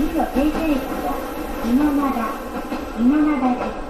次の停車駅は今灘です。